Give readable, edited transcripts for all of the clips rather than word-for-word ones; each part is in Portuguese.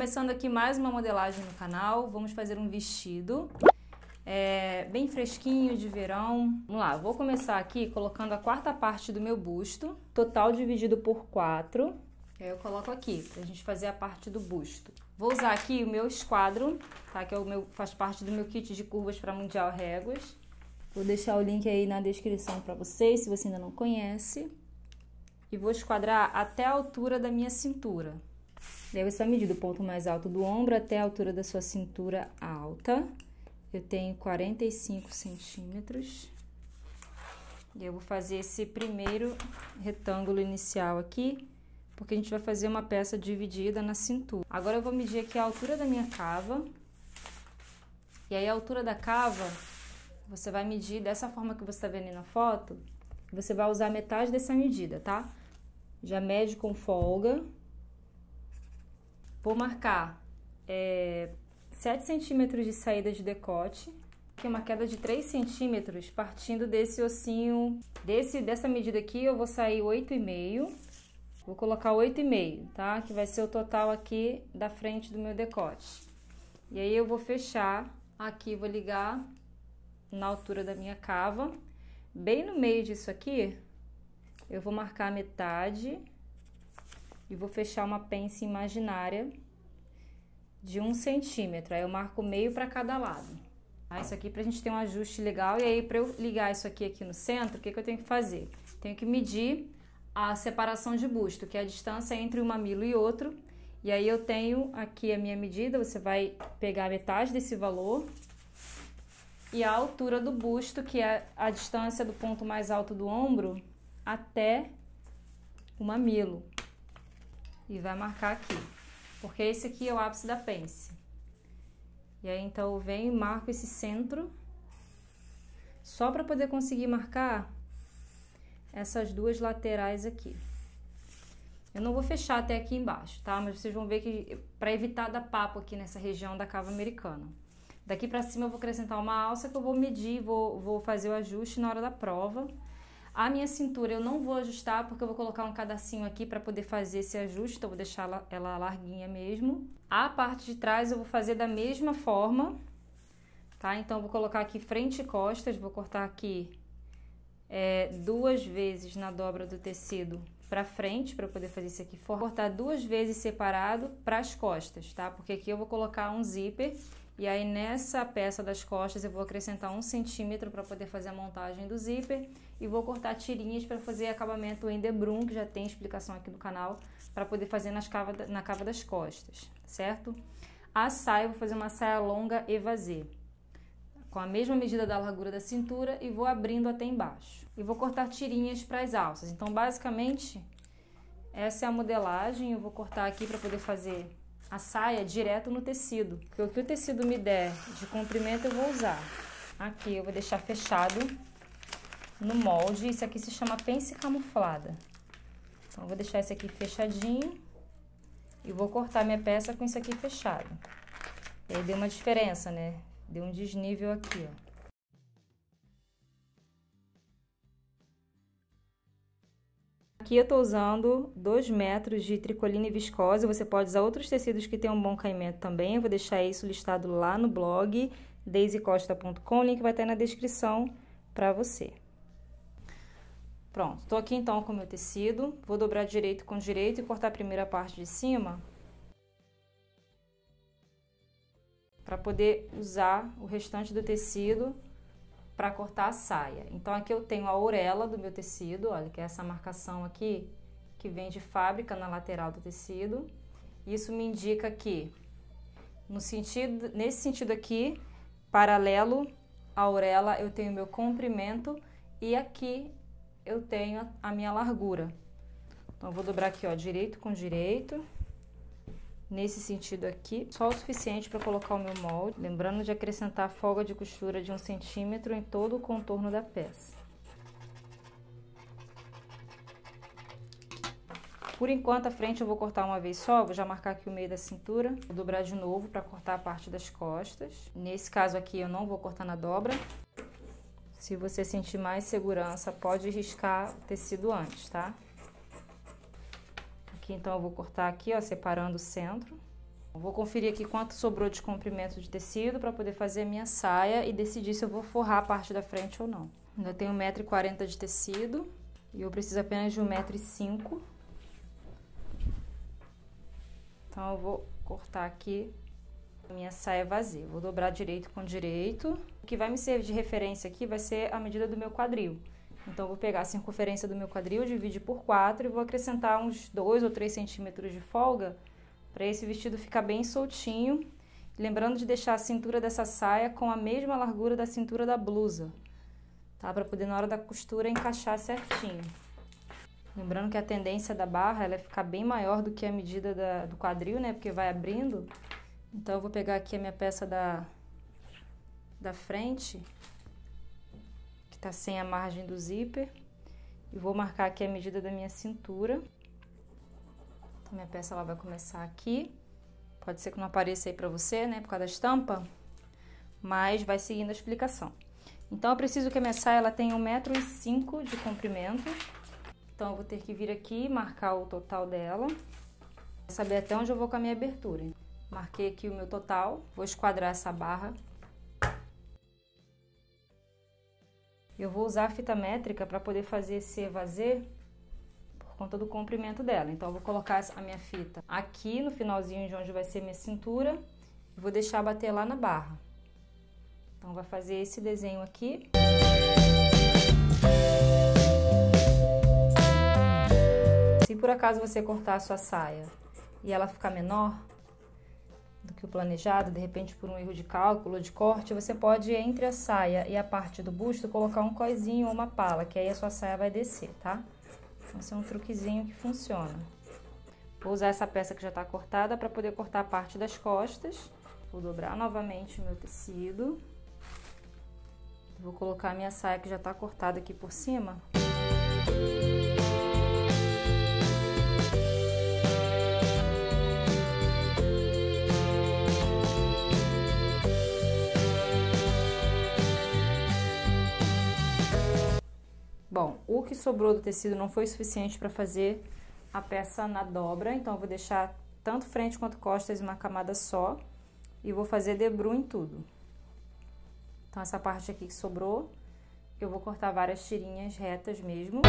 Começando aqui mais uma modelagem no canal, vamos fazer um vestido bem fresquinho de verão. Vamos lá, vou começar aqui colocando a quarta parte do meu busto, total dividido por 4. E aí eu coloco aqui pra gente fazer a parte do busto. Vou usar aqui o meu esquadro, tá? Que é faz parte do meu kit de curvas para Mundial Réguas. Vou deixar o link aí na descrição para vocês, se você ainda não conhece. E vou esquadrar até a altura da minha cintura. Daí você vai medir do ponto mais alto do ombro até a altura da sua cintura alta. Eu tenho 45 centímetros. E eu vou fazer esse primeiro retângulo inicial aqui, porque a gente vai fazer uma peça dividida na cintura. Agora eu vou medir aqui a altura da minha cava. E aí a altura da cava, você vai medir dessa forma que você tá vendo aí na foto. Você vai usar metade dessa medida, tá? Já mede com folga. Vou marcar 7 centímetros de saída de decote, que é uma queda de 3 centímetros, partindo desse ossinho, dessa medida aqui, eu vou sair 8,5, vou colocar 8,5, tá? Que vai ser o total aqui da frente do meu decote. E aí eu vou fechar aqui, vou ligar na altura da minha cava, bem no meio disso aqui, eu vou marcar a metade e vou fechar uma pence imaginária de 1 centímetro. Aí eu marco meio para cada lado. Tá? Isso aqui pra gente ter um ajuste legal. E aí, pra eu ligar isso aqui no centro, o que eu tenho que fazer? Tenho que medir a separação de busto, que é a distância entre um mamilo e outro. E aí eu tenho aqui a minha medida, você vai pegar metade desse valor. E a altura do busto, que é a distância do ponto mais alto do ombro até o mamilo. E vai marcar aqui, porque esse aqui é o ápice da pence. E aí, então, eu venho e marco esse centro, só para poder conseguir marcar essas duas laterais aqui. Eu não vou fechar até aqui embaixo, tá? Mas vocês vão ver que, para evitar dar papo aqui nessa região da cava americana. Daqui para cima, eu vou acrescentar uma alça que eu vou medir, vou fazer o ajuste na hora da prova. A minha cintura eu não vou ajustar, porque eu vou colocar um cadarcinho aqui para poder fazer esse ajuste, então eu vou deixar ela larguinha mesmo. A parte de trás eu vou fazer da mesma forma, tá? Então eu vou colocar aqui frente e costas, vou cortar aqui 2 vezes na dobra do tecido para frente, para poder fazer isso aqui fora. Cortar 2 vezes separado para as costas, tá? Porque aqui eu vou colocar um zíper e aí nessa peça das costas eu vou acrescentar 1 centímetro para poder fazer a montagem do zíper e vou cortar tirinhas para fazer acabamento em debrum, que já tem explicação aqui no canal, para poder fazer na cava das costas, certo? A saia, eu vou fazer uma saia longa e vazia, com a mesma medida da largura da cintura e vou abrindo até embaixo. E vou cortar tirinhas para as alças. Então, basicamente, essa é a modelagem. Eu vou cortar aqui para poder fazer a saia direto no tecido. Porque o que o tecido me der de comprimento, eu vou usar. Aqui, eu vou deixar fechado no molde. Isso aqui se chama pence camuflada. Então, eu vou deixar esse aqui fechadinho. E vou cortar minha peça com isso aqui fechado. E aí, deu uma diferença, né? Deu um desnível aqui, ó. Aqui eu tô usando 2 metros de tricoline viscose. Você pode usar outros tecidos que tem um bom caimento também. Eu vou deixar isso listado lá no blog, daysecosta.com. O link vai estar aí na descrição para você. Pronto, tô aqui então com o meu tecido. Vou dobrar direito com direito e cortar a primeira parte de cima, para poder usar o restante do tecido para cortar a saia. Então, aqui eu tenho a orelha do meu tecido, olha, que é essa marcação aqui, que vem de fábrica na lateral do tecido. Isso me indica que, nesse sentido aqui, paralelo à orelha, eu tenho o meu comprimento e aqui eu tenho a minha largura. Então, eu vou dobrar aqui, ó, direito com direito, nesse sentido aqui, só o suficiente para colocar o meu molde, lembrando de acrescentar a folga de costura de 1 centímetro em todo o contorno da peça. Por enquanto, a frente eu vou cortar uma vez só, vou já marcar aqui o meio da cintura, vou dobrar de novo para cortar a parte das costas. Nesse caso aqui, eu não vou cortar na dobra. Se você sentir mais segurança, pode riscar o tecido antes, tá? Então, eu vou cortar aqui, ó, separando o centro. Vou conferir aqui quanto sobrou de comprimento de tecido para poder fazer a minha saia e decidir se eu vou forrar a parte da frente ou não. Ainda tenho 1,40 m de tecido e eu preciso apenas de 1,05 m. Então eu vou cortar aqui a minha saia vazia. Vou dobrar direito com direito. O que vai me servir de referência aqui vai ser a medida do meu quadril. Então eu vou pegar a circunferência do meu quadril, dividir por 4 e vou acrescentar uns 2 ou 3 centímetros de folga para esse vestido ficar bem soltinho. Lembrando de deixar a cintura dessa saia com a mesma largura da cintura da blusa, tá? Para poder na hora da costura encaixar certinho. Lembrando que a tendência da barra ela é ficar bem maior do que a medida do quadril, né? Porque vai abrindo. Então eu vou pegar aqui a minha peça da frente, que tá sem a margem do zíper, e vou marcar aqui a medida da minha cintura. Então minha peça ela vai começar aqui. Pode ser que não apareça aí pra você, né? Por causa da estampa, mas vai seguindo a explicação. Então eu preciso que a minha saia ela tenha 1,05 m de comprimento. Então eu vou ter que vir aqui e marcar o total dela, saber até onde eu vou com a minha abertura. Marquei aqui o meu total, vou esquadrar essa barra. Eu vou usar a fita métrica para poder fazer esse évasé por conta do comprimento dela. Então eu vou colocar a minha fita aqui no finalzinho de onde vai ser minha cintura e vou deixar bater lá na barra. Então vai fazer esse desenho aqui. Se por acaso você cortar a sua saia e ela ficar menor do que o planejado, de repente por um erro de cálculo ou de corte, você pode, entre a saia e a parte do busto, colocar um coisinho ou uma pala, que aí a sua saia vai descer, tá? Então, esse é um truquezinho que funciona. Vou usar essa peça que já tá cortada para poder cortar a parte das costas. Vou dobrar novamente o meu tecido. Vou colocar a minha saia que já tá cortada aqui por cima. Bom, o que sobrou do tecido não foi suficiente para fazer a peça na dobra, então eu vou deixar tanto frente quanto costas uma camada só e vou fazer debru em tudo. Então essa parte aqui que sobrou, eu vou cortar várias tirinhas retas mesmo.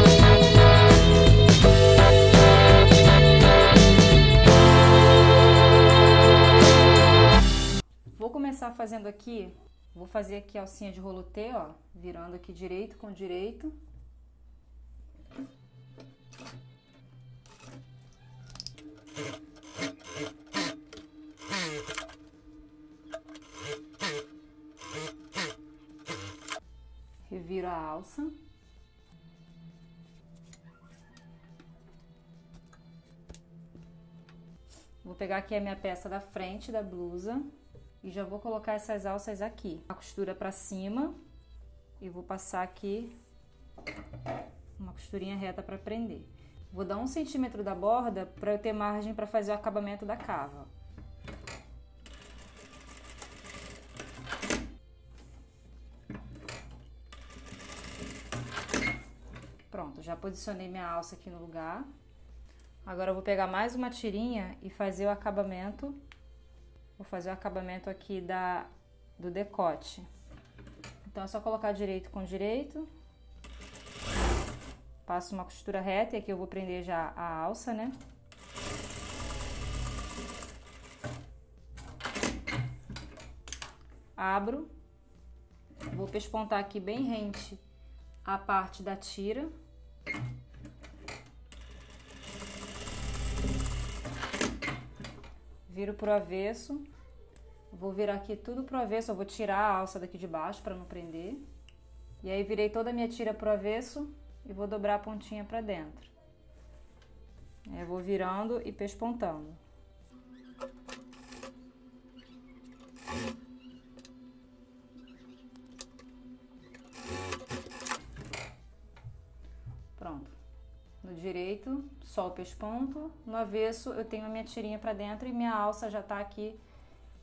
Vou começar fazendo aqui, vou fazer aqui a alcinha de rolotê, ó, virando aqui direito com direito. Reviro a alça. Vou pegar aqui a minha peça da frente da blusa e já vou colocar essas alças aqui. A costura pra cima e vou passar aqui uma costurinha reta para prender. Vou dar 1 cm da borda para eu ter margem para fazer o acabamento da cava. Pronto, já posicionei minha alça aqui no lugar. Agora eu vou pegar mais uma tirinha e fazer o acabamento. Vou fazer o acabamento aqui do decote. Então é só colocar direito com direito. Faço uma costura reta e aqui eu vou prender já a alça, né? Abro. Vou pespontar aqui bem rente a parte da tira. Viro pro avesso. Vou virar aqui tudo pro avesso, eu vou tirar a alça daqui de baixo para não prender. E aí virei toda a minha tira pro avesso. E vou dobrar a pontinha pra dentro. Eu vou virando e pespontando. Pronto. No direito, só o pesponto. No avesso, eu tenho a minha tirinha pra dentro e minha alça já tá aqui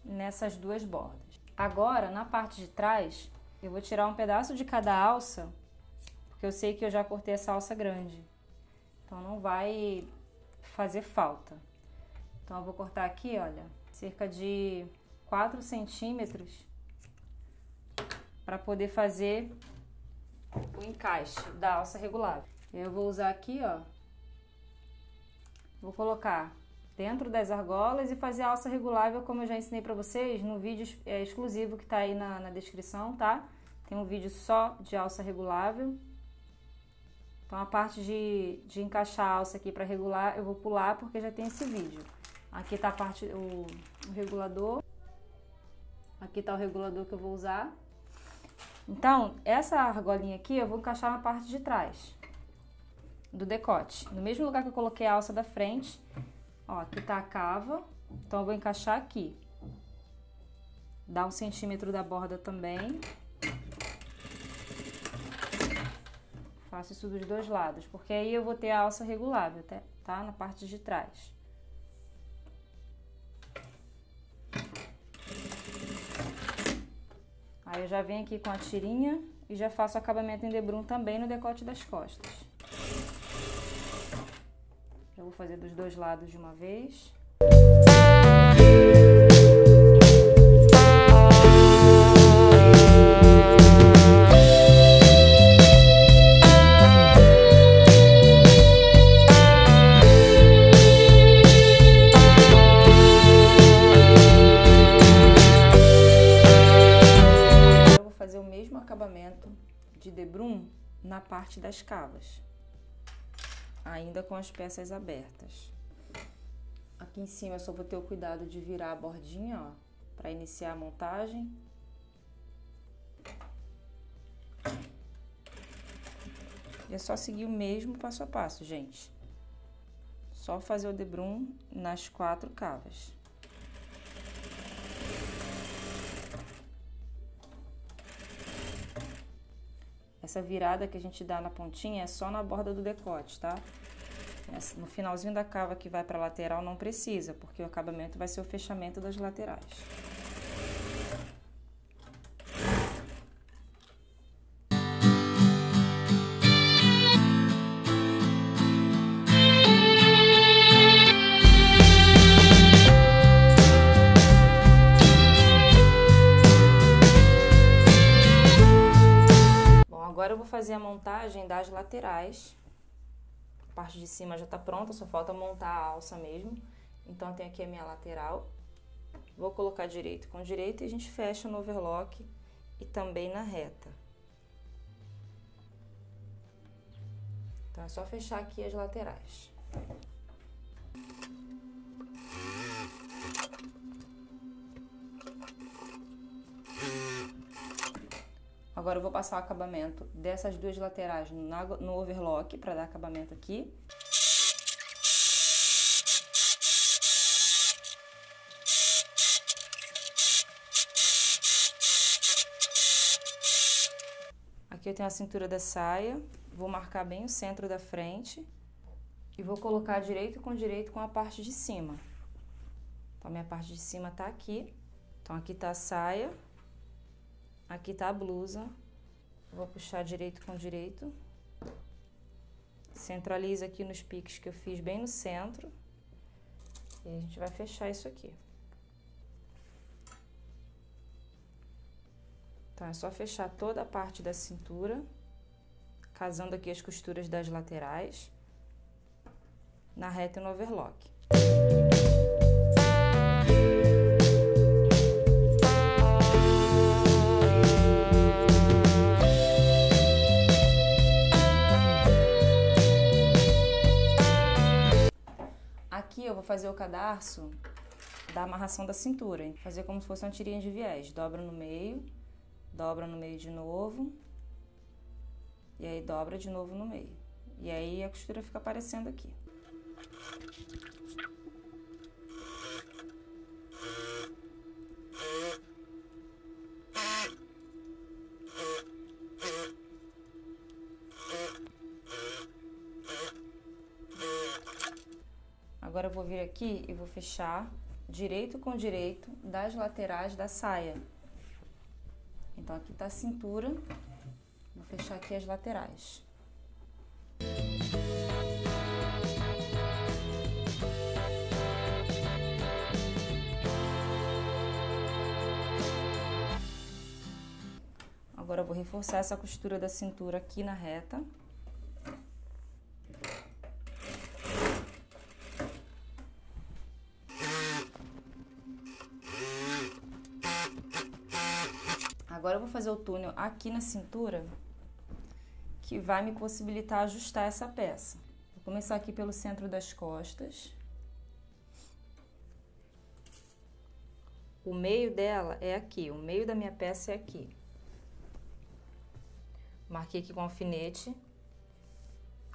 nessas duas bordas. Agora, na parte de trás, eu vou tirar um pedaço de cada alça, porque eu sei que eu já cortei essa alça grande, então não vai fazer falta. Então eu vou cortar aqui, olha, cerca de 4 centímetros, para poder fazer o encaixe da alça regulável. Eu vou usar aqui, ó, vou colocar dentro das argolas e fazer a alça regulável, como eu já ensinei pra vocês no vídeo exclusivo que tá aí na descrição, tá? Tem um vídeo só de alça regulável. Então, a parte de encaixar a alça aqui pra regular, eu vou pular porque já tem esse vídeo. Aqui tá a parte, o regulador. Aqui tá o regulador que eu vou usar. Então, essa argolinha aqui eu vou encaixar na parte de trás do decote. No mesmo lugar que eu coloquei a alça da frente, ó, aqui tá a cava, então eu vou encaixar aqui. Dá 1 centímetro da borda também. Faço isso dos dois lados, porque aí eu vou ter a alça regulável, tá? Na parte de trás. Aí eu já venho aqui com a tirinha e já faço acabamento em debrum também no decote das costas. Eu vou fazer dos dois lados de uma vez. Eu vou fazer o mesmo acabamento de debrum na parte das cavas, ainda com as peças abertas. Aqui em cima eu só vou ter o cuidado de virar a bordinha, ó, para iniciar a montagem. E é só seguir o mesmo passo a passo, gente. Só fazer o debrum nas 4 cavas. Essa virada que a gente dá na pontinha é só na borda do decote, tá? No finalzinho da cava que vai pra lateral não precisa, porque o acabamento vai ser o fechamento das laterais. Agora eu vou fazer a montagem das laterais. A parte de cima já tá pronta, só falta montar a alça mesmo. Então, tem aqui a minha lateral. Vou colocar direito com direito e a gente fecha no overlock e também na reta. Então, é só fechar aqui as laterais. Agora eu vou passar o acabamento dessas duas laterais no overlock para dar acabamento aqui. Aqui eu tenho a cintura da saia, vou marcar bem o centro da frente e vou colocar direito com a parte de cima. Então, a minha parte de cima tá aqui. Então, aqui tá a saia. Aqui tá a blusa, vou puxar direito com direito, centraliza aqui nos piques que eu fiz bem no centro e a gente vai fechar isso aqui. Então, é só fechar toda a parte da cintura, casando aqui as costuras das laterais, na reta e no overlock. Eu vou fazer o cadarço da amarração da cintura, hein? Fazer como se fosse uma tirinha de viés, dobra no meio de novo, e aí dobra de novo no meio, e aí a costura fica aparecendo aqui. Agora eu vou vir aqui e vou fechar direito com direito das laterais da saia. Então, aqui tá a cintura, vou fechar aqui as laterais. Agora eu vou reforçar essa costura da cintura aqui na reta. Agora eu vou fazer o túnel aqui na cintura, que vai me possibilitar ajustar essa peça. Vou começar aqui pelo centro das costas. O meio dela é aqui, o meio da minha peça é aqui. Marquei aqui com alfinete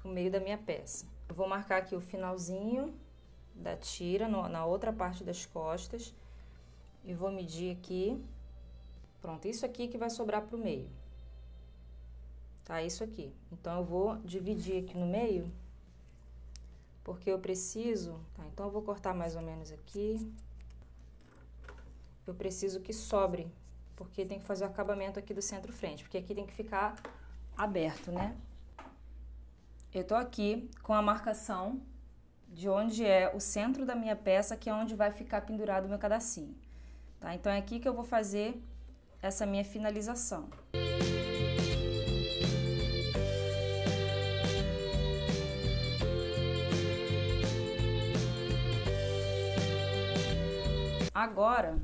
o meio da minha peça. Eu vou marcar aqui o finalzinho da tira, na outra parte das costas. E vou medir aqui. Pronto, isso aqui que vai sobrar pro meio. Tá, isso aqui. Então, eu vou dividir aqui no meio, porque eu preciso... Tá, então eu vou cortar mais ou menos aqui. Eu preciso que sobre, porque tem que fazer o acabamento aqui do centro-frente, porque aqui tem que ficar aberto, né? Eu tô aqui com a marcação de onde é o centro da minha peça, que é onde vai ficar pendurado o meu pedacinho, tá? Então é aqui que eu vou fazer essa minha finalização. Agora,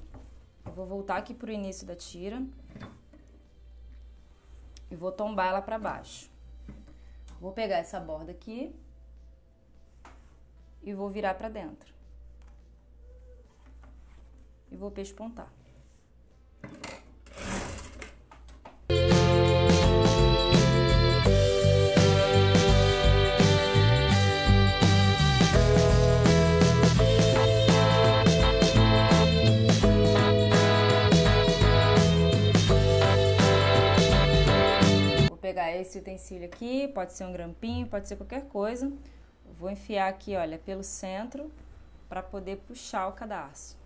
eu vou voltar aqui pro início da tira e vou tombar ela para baixo. Vou pegar essa borda aqui e vou virar para dentro. E vou pespontar. Esse utensílio aqui, pode ser um grampinho, pode ser qualquer coisa. Vou enfiar aqui, olha, pelo centro para poder puxar o cadarço.